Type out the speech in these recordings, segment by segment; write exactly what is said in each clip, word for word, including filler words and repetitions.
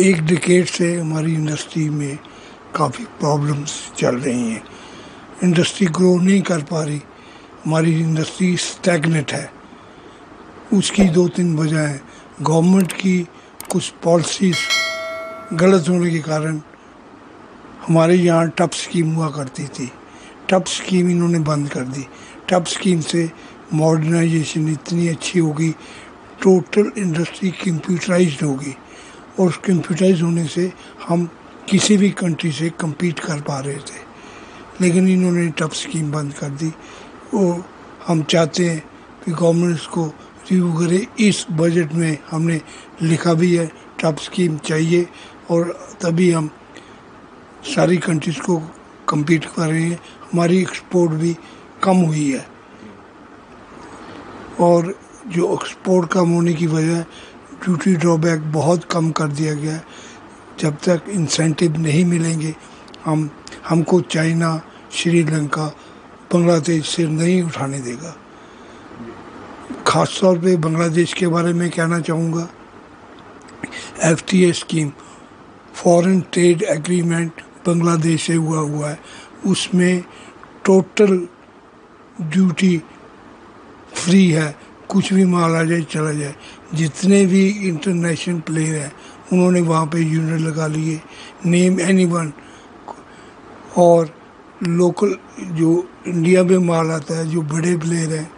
एक डिकेड से हमारी इंडस्ट्री में काफ़ी प्रॉब्लम्स चल रही हैं। इंडस्ट्री ग्रो नहीं कर पा रही, हमारी इंडस्ट्री स्टैगनेट है। उसकी दो तीन वजह है। गवर्नमेंट की कुछ पॉलिसीज गलत होने के कारण हमारे यहाँ टफ स्कीम हुआ करती थी, टफ स्कीम इन्होंने बंद कर दी। टफ स्कीम से मॉडर्नाइजेशन इतनी अच्छी होगी, टोटल इंडस्ट्री कंप्यूटराइज्ड होगी और उस कंप्यूटराइज होने से हम किसी भी कंट्री से कम्पीट कर पा रहे थे, लेकिन इन्होंने टफ स्कीम बंद कर दी। और हम चाहते हैं कि गवर्नमेंट इसको रिव्यू करे। इस बजट में हमने लिखा भी है टफ स्कीम चाहिए और तभी हम सारी कंट्रीज़ को कम्पीट कर रहे हैं। हमारी एक्सपोर्ट भी कम हुई है और जो एक्सपोर्ट कम होने की वजह ड्यूटी ड्रॉबैक बहुत कम कर दिया गया है। जब तक इंसेंटिव नहीं मिलेंगे हम हमको चाइना, श्रीलंका, बांग्लादेश से नहीं उठाने देगा। ख़ास तौर पे बांग्लादेश के बारे में कहना चाहूँगा, F T A scheme, foreign trade agreement Bangladesh से हुआ हुआ है, उसमें टोटल ड्यूटी फ्री है। कुछ भी माल आ जाए चला जाए। जितने भी इंटरनेशनल प्लेयर हैं उन्होंने वहाँ पे यूनिट लगा लिए, नेम एनीवन। और लोकल जो इंडिया में माल आता है, जो बड़े प्लेयर हैं,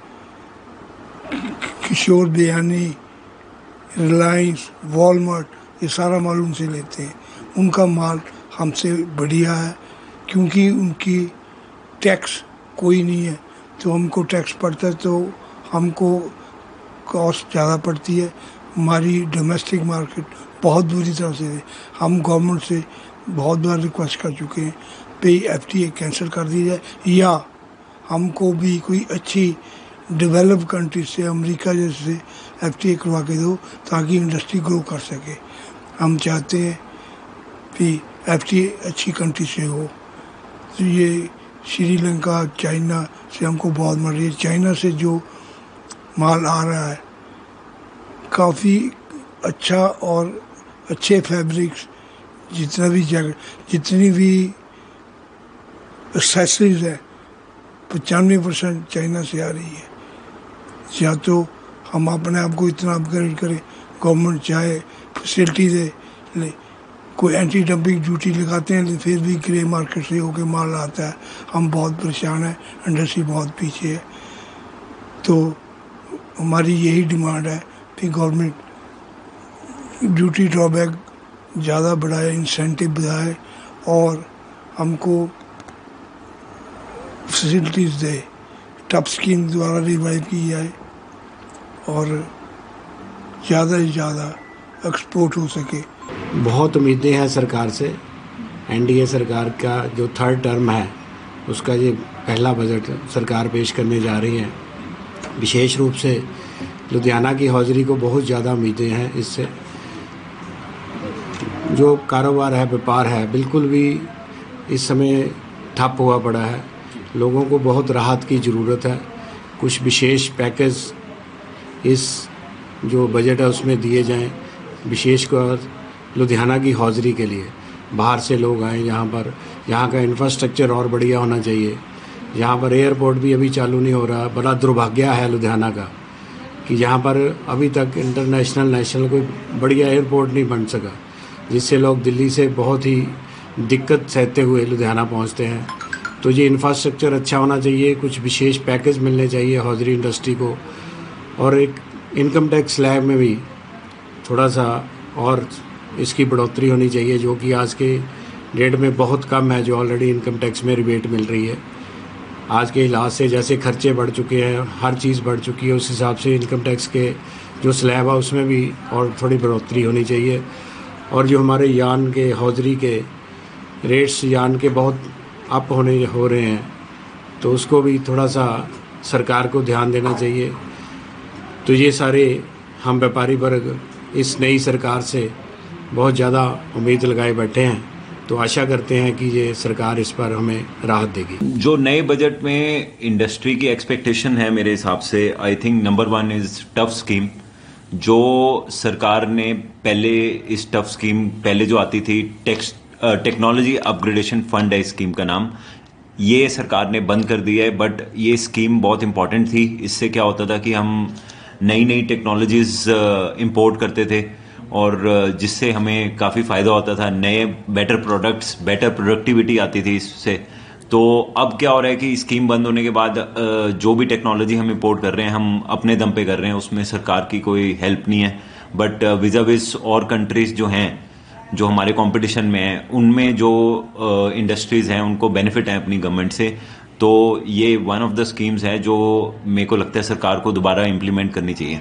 किशोर बियानी, रिलायंस, वॉलमार्ट, ये सारा माल उनसे लेते हैं। उनका माल हमसे बढ़िया है क्योंकि उनकी टैक्स कोई नहीं है। तो हमको टैक्स पड़ता है तो हमको कॉस्ट ज़्यादा पड़ती है। हमारी डोमेस्टिक मार्केट बहुत बुरी तरह से है। हम गवर्नमेंट से बहुत बार रिक्वेस्ट कर चुके हैं पे एफ टी ए कैंसिल कर दी जाए या हमको भी कोई अच्छी डेवलप कंट्री से, अमेरिका जैसे एफ टी ए करवा के दो ताकि इंडस्ट्री ग्रो कर सके। हम चाहते हैं कि एफ टी ए अच्छी कंट्री से हो। तो ये श्रीलंका, चाइना से हमको बहुत मर रही है। चाइना से जो माल आ रहा है काफ़ी अच्छा और अच्छे फैब्रिक्स, जितना भी जैकेट, जितनी भी एक्सेसरीज है, पचानवे परसेंट चाइना से आ रही है। या तो हम अपने आप को इतना अपग्रेड करें, गवर्नमेंट चाहे फैसिलिटी दे, ले कोई एंटी डंपिंग ड्यूटी लगाते हैं, फिर भी ग्रे मार्केट से होकर माल आता है। हम बहुत परेशान हैं, इंडस्ट्री बहुत पीछे है। तो हमारी यही डिमांड है कि गवर्नमेंट ड्यूटी ड्रॉबैक ज़्यादा बढ़ाए, इंसेंटिव बढ़ाए और हमको फैसिलिटीज़ दे। टफ स्कीम द्वारा रिवाइव की जाए और ज़्यादा से ज़्यादा एक्सपोर्ट हो सके। बहुत उम्मीदें हैं सरकार से। एन डी ए सरकार का जो थर्ड टर्म है उसका ये पहला बजट सरकार पेश करने जा रही है। विशेष रूप से लुधियाना की होजरी को बहुत ज़्यादा उम्मीदें हैं। इससे जो कारोबार है, व्यापार है, बिल्कुल भी इस समय ठप हुआ पड़ा है। लोगों को बहुत राहत की ज़रूरत है। कुछ विशेष पैकेज इस जो बजट है उसमें दिए जाएं, विशेषकर लुधियाना की होजरी के लिए। बाहर से लोग आए यहाँ पर, यहाँ का इंफ्रास्ट्रक्चर और बढ़िया होना चाहिए। यहाँ पर एयरपोर्ट भी अभी चालू नहीं हो रहा। बड़ा दुर्भाग्य है लुधियाना का कि यहाँ पर अभी तक इंटरनेशनल, नेशनल कोई बढ़िया एयरपोर्ट नहीं बन सका, जिससे लोग दिल्ली से बहुत ही दिक्कत सहते हुए लुधियाना पहुँचते हैं। तो ये इंफ्रास्ट्रक्चर अच्छा होना चाहिए, कुछ विशेष पैकेज मिलने चाहिए होजरी इंडस्ट्री को। और एक इनकम टैक्स स्लैब में भी थोड़ा सा और इसकी बढ़ोतरी होनी चाहिए, जो कि आज के डेट में बहुत कम है। जो ऑलरेडी इनकम टैक्स में रिबेट मिल रही है, आज के हिसाब से जैसे खर्चे बढ़ चुके हैं, हर चीज़ बढ़ चुकी है, उस हिसाब से इनकम टैक्स के जो स्लैब है उसमें भी और थोड़ी बढ़ोतरी होनी चाहिए। और जो हमारे यार्न के, होजरी के रेट्स, यार्न के बहुत अप होने हो रहे हैं, तो उसको भी थोड़ा सा सरकार को ध्यान देना चाहिए। तो ये सारे हम व्यापारी वर्ग इस नई सरकार से बहुत ज़्यादा उम्मीद लगाए बैठे हैं। तो आशा करते हैं कि ये सरकार इस पर हमें राहत देगी। जो नए बजट में इंडस्ट्री की एक्सपेक्टेशन है मेरे हिसाब से, I think number one is TUF scheme. जो सरकार ने पहले इस टफ स्कीम पहले जो आती थी टेक्स टेक्नोलॉजी अपग्रेडेशन फंड है स्कीम का नाम, ये सरकार ने बंद कर दिया है। बट ये स्कीम बहुत इम्पॉर्टेंट थी। इससे क्या होता था कि हम नई नई टेक्नोलॉजीज इंपोर्ट करते थे और जिससे हमें काफ़ी फ़ायदा होता था, नए बेटर प्रोडक्ट्स, बेटर प्रोडक्टिविटी आती थी इससे। तो अब क्या हो रहा है कि स्कीम बंद होने के बाद जो भी टेक्नोलॉजी हम इंपोर्ट कर रहे हैं हम अपने दम पे कर रहे हैं, उसमें सरकार की कोई हेल्प नहीं है। बट विजा विज और कंट्रीज़ जो हैं, जो हमारे कंपटीशन में हैं, उनमें जो इंडस्ट्रीज़ हैं उनको बेनिफिट है अपनी गवर्नमेंट से। तो ये वन ऑफ द स्कीम्स है जो मेरे को लगता है सरकार को दोबारा इम्प्लीमेंट करनी चाहिए।